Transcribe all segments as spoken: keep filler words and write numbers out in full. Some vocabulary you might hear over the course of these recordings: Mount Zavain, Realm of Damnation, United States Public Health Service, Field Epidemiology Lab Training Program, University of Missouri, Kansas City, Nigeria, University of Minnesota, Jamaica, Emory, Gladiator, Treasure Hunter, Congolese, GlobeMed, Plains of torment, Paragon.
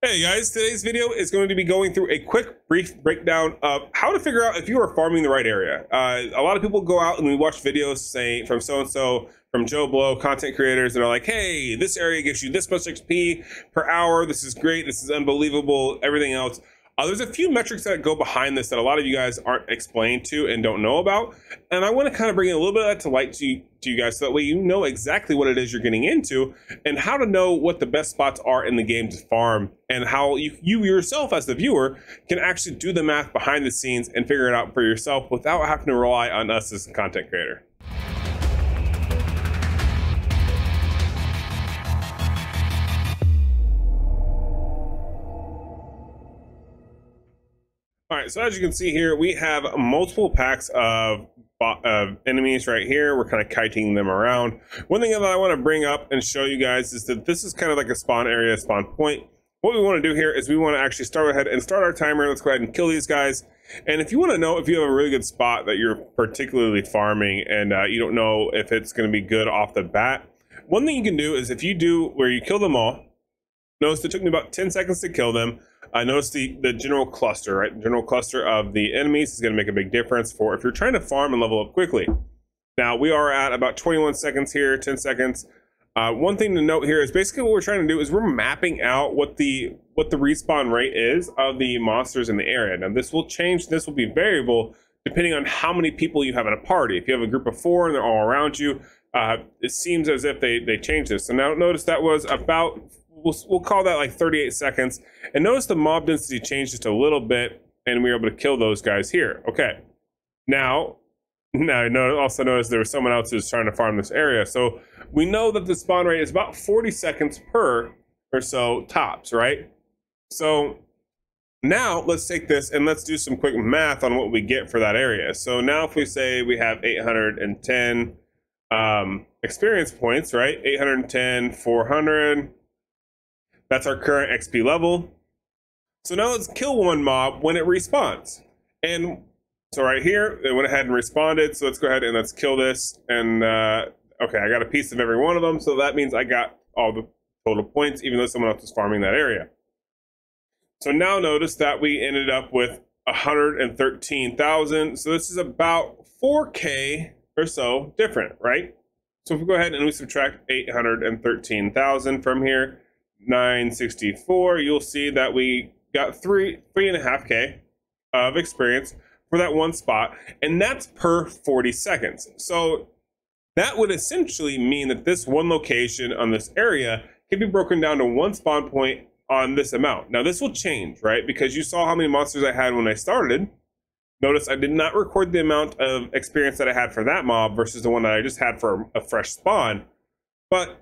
Hey guys, today's video is going to be going through a quick, brief breakdown of how to figure out if you are farming the right area. Uh, a lot of people go out and we watch videos saying from so-and-so, from Joe Blow, content creators, and are like, hey, this area gives you this much X P per hour. This is great. This is unbelievable. Everything else. Uh, there's a few metrics that go behind this that a lot of you guys aren't explained to and don't know about. And I want to kind of bring in a little bit of that to light to you, to you guys, so that way you know exactly what it is you're getting into and how to know what the best spots are in the game to farm, and how you, you yourself as the viewer can actually do the math behind the scenes and figure it out for yourself without having to rely on us as a content creator. All right, so as you can see here, we have multiple packs of, of enemies right here. We're kind of kiting them around. One thing that I want to bring up and show you guys is that this is kind of like a spawn area, spawn point. What we want to do here is we want to actually start ahead and start our timer. Let's go ahead and kill these guys. And if you want to know if you have a really good spot that you're particularly farming and uh, you don't know if it's going to be good off the bat, one thing you can do is if you do where you kill them all, notice it took me about ten seconds to kill them. I uh, noticed the, the general cluster, right? The general cluster of the enemies is going to make a big difference for if you're trying to farm and level up quickly. Now, we are at about twenty-one seconds here, ten seconds. Uh, one thing to note here is basically what we're trying to do is we're mapping out what the what the respawn rate is of the monsters in the area. Now, this will change. This will be variable depending on how many people you have in a party. If you have a group of four and they're all around you, uh, it seems as if they, they changed this. So now notice that was about... We'll, we'll call that like thirty-eight seconds, and notice the mob density changed just a little bit, and we were able to kill those guys here. Okay, now now I also noticed there was someone else who's trying to farm this area, so we know that the spawn rate is about forty seconds per or so tops, right? So now let's take this and let's do some quick math on what we get for that area. So now if we say we have eight hundred ten um experience points, right? eight hundred ten, four hundred. That's our current X P level. So now let's kill one mob when it respawns. And so right here, it went ahead and responded. So let's go ahead and let's kill this. And uh, okay, I got a piece of every one of them. So that means I got all the total points, even though someone else was farming that area. So now notice that we ended up with one hundred thirteen thousand. So this is about four K or so different, right? So if we go ahead and we subtract eight hundred thirteen thousand from here, nine sixty-four, you'll see that we got three three and a half K of experience for that one spot, and that's per forty seconds. So that would essentially mean that this one location on this area can be broken down to one spawn point on this amount. Now this will change, right? Because you saw how many monsters I had when I started. Notice I did not record the amount of experience that I had for that mob versus the one that I just had for a fresh spawn, but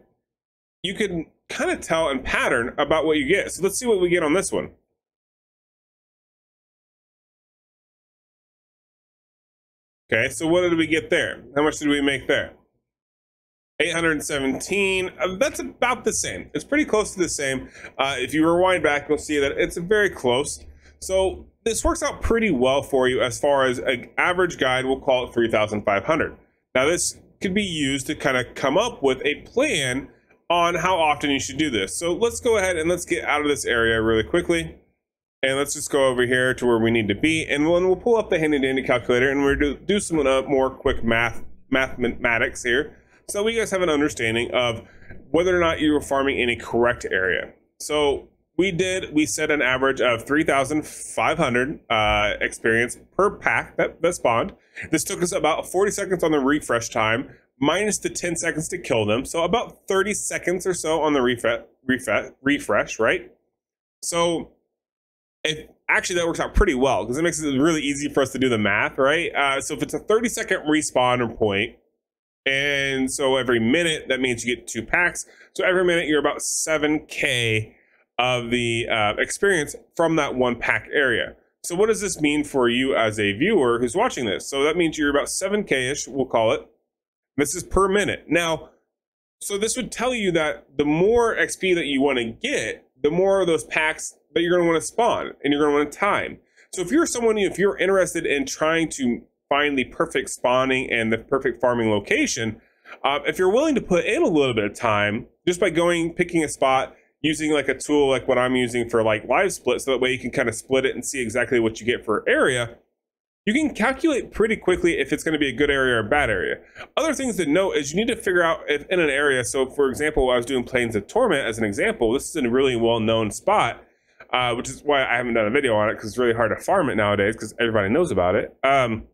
you can kind of tell and pattern about what you get. So let's see what we get on this one. Okay, so what did we get there? How much did we make there? eight hundred seventeen. Uh, that's about the same. It's pretty close to the same. Uh, if you rewind back, you'll see that it's very close. So this works out pretty well for you as far as an average guide. We'll call it three thousand five hundred. Now this could be used to kind of come up with a plan on how often you should do this. So let's go ahead and let's get out of this area really quickly, and let's just go over here to where we need to be, and we'll, we'll pull up the handy dandy calculator, and we'll do, do some uh, more quick math mathematics here so we guys have an understanding of whether or not you were farming in a correct area. So we did we set an average of three thousand five hundred uh, experience per pack that, that spawned. This took us about forty seconds on the refresh time, minus the ten seconds to kill them, so about thirty seconds or so on the refresh, refresh, refresh, right? So if actually that works out pretty well because it makes it really easy for us to do the math, right? Uh, so if it's a thirty second respawn point, and so every minute, that means you get two packs. So every minute you're about seven K of the uh, experience from that one pack area. So what does this mean for you as a viewer who's watching this? So that means you're about seven K-ish, we'll call it. This is per minute. Now, so this would tell you that the more X P that you want to get, the more of those packs that you're going to want to spawn and you're going to want to time. So if you're someone, if you're interested in trying to find the perfect spawning and the perfect farming location, uh, if you're willing to put in a little bit of time just by going, picking a spot, using like a tool like what I'm using for like live split, so that way you can kind of split it and see exactly what you get for area, you can calculate pretty quickly if it's going to be a good area or a bad area. Other things to note is you need to figure out if in an area, so for example, I was doing Plains of Torment as an example, this is a really well-known spot, uh, which is why I haven't done a video on it, because it's really hard to farm it nowadays because everybody knows about it. Um,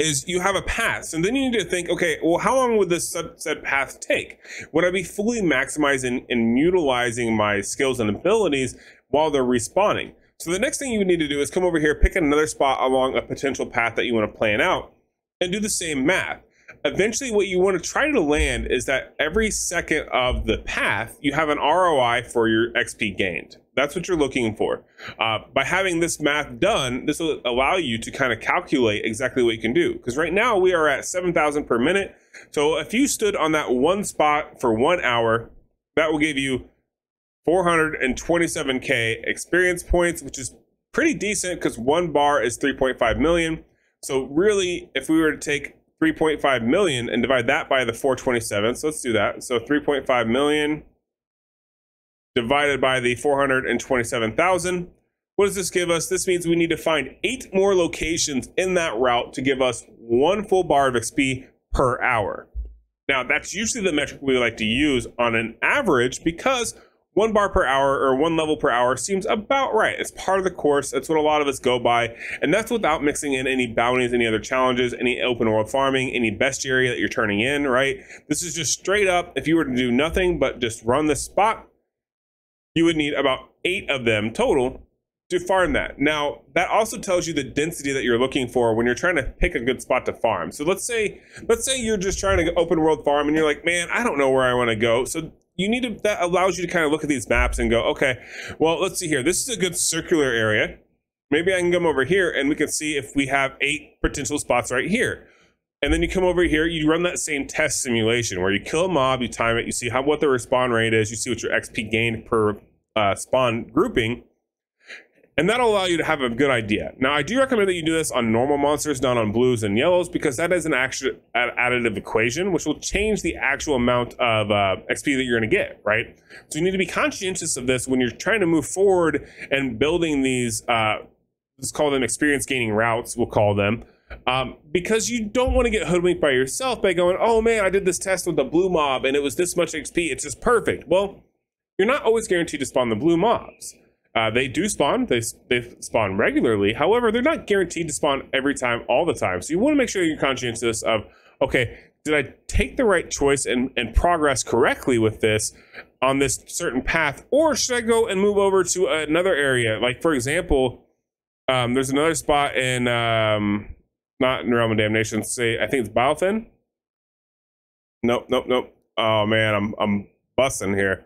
is you have a path, and then you need to think, okay, well, how long would this subset path take? Would I be fully maximizing and utilizing my skills and abilities while they're respawning? So the next thing you need to do is come over here, pick another spot along a potential path that you want to plan out, and do the same math. Eventually, what you want to try to land is that every second of the path, you have an R O I for your X P gained. That's what you're looking for. Uh, by having this math done, this will allow you to kind of calculate exactly what you can do. Because right now we are at seven thousand per minute. So if you stood on that one spot for one hour, that will give you four hundred twenty-seven K experience points, which is pretty decent because one bar is three point five million. So really, if we were to take three point five million and divide that by the four twenty-seven, so let's do that. So three point five million divided by the four hundred twenty-seven thousand. What does this give us? This means we need to find eight more locations in that route to give us one full bar of X P per hour. Now, that's usually the metric we like to use on an average, because one bar per hour or one level per hour seems about right. It's part of the course. That's what a lot of us go by. And that's without mixing in any bounties, any other challenges, any open world farming, any best area that you're turning in, right? This is just straight up. If you were to do nothing but just run this spot, you would need about eight of them total to farm that. Now, that also tells you the density that you're looking for when you're trying to pick a good spot to farm. So let's say, let's say you're just trying to open world farm and you're like, man, I don't know where I want to go. So you need to, that allows you to kind of look at these maps and go, okay, well, let's see here. This is a good circular area. Maybe I can come over here and we can see if we have eight potential spots right here. And then you come over here, you run that same test simulation where you kill a mob, you time it, you see how what the respawn rate is, you see what your X P gained per uh, spawn grouping, and that'll allow you to have a good idea. Now, I do recommend that you do this on normal monsters, not on blues and yellows, because that is an actual additive equation, which will change the actual amount of uh, X P that you're going to get, right? So you need to be conscientious of this when you're trying to move forward and building these, uh, let's call them experience gaining routes, we'll call them, Um, because you don't want to get hoodwinked by yourself by going, oh man, I did this test with the blue mob and it was this much X P, it's just perfect. Well, you're not always guaranteed to spawn the blue mobs. Uh, they do spawn, they, they spawn regularly. However, they're not guaranteed to spawn every time, all the time. So you want to make sure you're conscientious of, okay, did I take the right choice and, and progress correctly with this on this certain path? Or should I go and move over to another area? Like for example, um, there's another spot in, um, not in Realm of Damnation, say, I think it's Biofin. Nope, nope, nope. Oh man, I'm, I'm bussing here.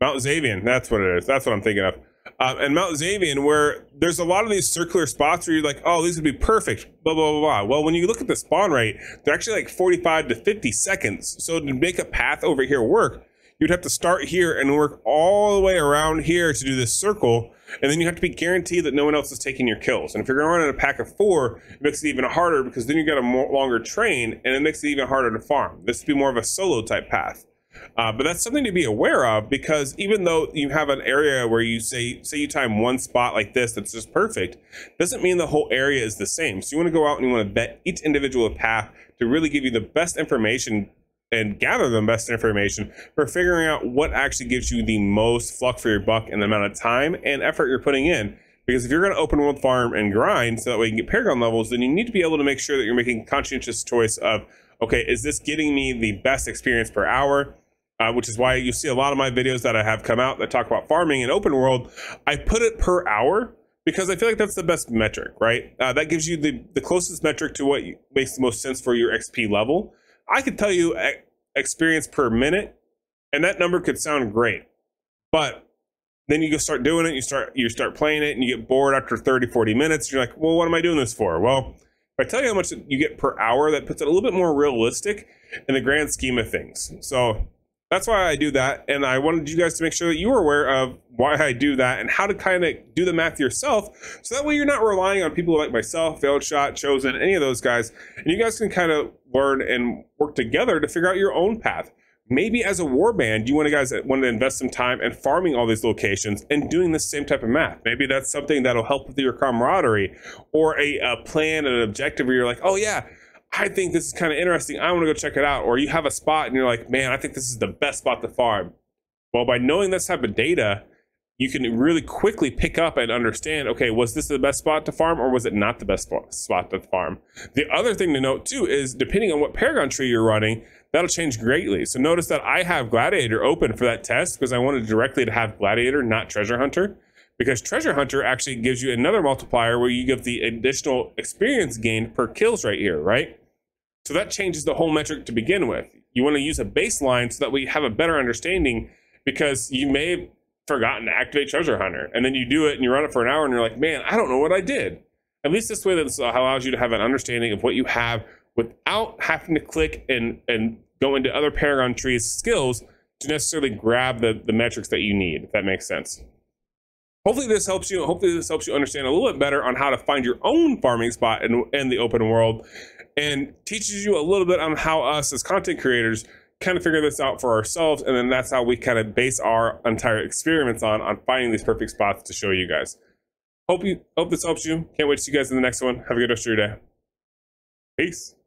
Mount Zavain, that's what it is. That's what I'm thinking of. Um, and Mount Zavain, where there's a lot of these circular spots where you're like, oh, these would be perfect, blah, blah, blah, blah. Well, when you look at the spawn rate, they're actually like forty-five to fifty seconds. So to make a path over here work, you'd have to start here and work all the way around here to do this circle. And then you have to be guaranteed that no one else is taking your kills. And if you're going to run in a pack of four, it makes it even harder, because then you got a more longer train and it makes it even harder to farm. This would be more of a solo type path. Uh, but that's something to be aware of, because even though you have an area where you say, say you time one spot like this that's just perfect, doesn't mean the whole area is the same. So you want to go out and you want to vet each individual path to really give you the best information and gather the best information for figuring out what actually gives you the most fluck for your buck and the amount of time and effort you're putting in. Because if you're going to open world farm and grind so that way you can get Paragon levels, then you need to be able to make sure that you're making conscientious choice of, okay, is this getting me the best experience per hour? Uh, which is why you see a lot of my videos that I have come out that talk about farming and open world, I put it per hour, because I feel like that's the best metric, right? Uh, that gives you the, the closest metric to what makes the most sense for your X P level. I could tell you experience per minute, and that number could sound great, but then you go start doing it, you start you start playing it, and you get bored after thirty, forty minutes. You're like, well, what am I doing this for? Well, if I tell you how much you get per hour, that puts it a little bit more realistic in the grand scheme of things. So that's why I do that, and I wanted you guys to make sure that you were aware of why I do that and how to kind of do the math yourself, so that way you're not relying on people like myself, Failed Shot, Chosen, any of those guys, and you guys can kind of learn and work together to figure out your own path. Maybe as a warband, you want to guys want to invest some time in farming all these locations and doing the same type of math. Maybe that's something that'll help with your camaraderie, or a, a plan, an objective where you're like, oh yeah, I think this is kind of interesting. I want to go check it out. Or you have a spot and you're like, man, I think this is the best spot to farm. Well, by knowing this type of data, you can really quickly pick up and understand, okay, was this the best spot to farm or was it not the best spot to farm? The other thing to note too is depending on what Paragon tree you're running, that'll change greatly. So notice that I have Gladiator open for that test because I wanted directly to have Gladiator, not Treasure Hunter, because Treasure Hunter actually gives you another multiplier where you give the additional experience gained per kills right here, right? So that changes the whole metric to begin with. You want to use a baseline so that we have a better understanding, because you may have forgotten to activate Treasure Hunter, and then you do it and you run it for an hour and you're like, man, I don't know what I did. At least this way, this allows you to have an understanding of what you have without having to click and and go into other Paragon trees skills to necessarily grab the, the metrics that you need, if that makes sense. Hopefully this helps you. Hopefully this helps you understand a little bit better on how to find your own farming spot in, in the open world, and teaches you a little bit on how us as content creators kind of figure this out for ourselves. And then that's how we kind of base our entire experiments on, on finding these perfect spots to show you guys. Hope you, hope this helps you. Can't wait to see you guys in the next one. Have a good rest of your day. Peace.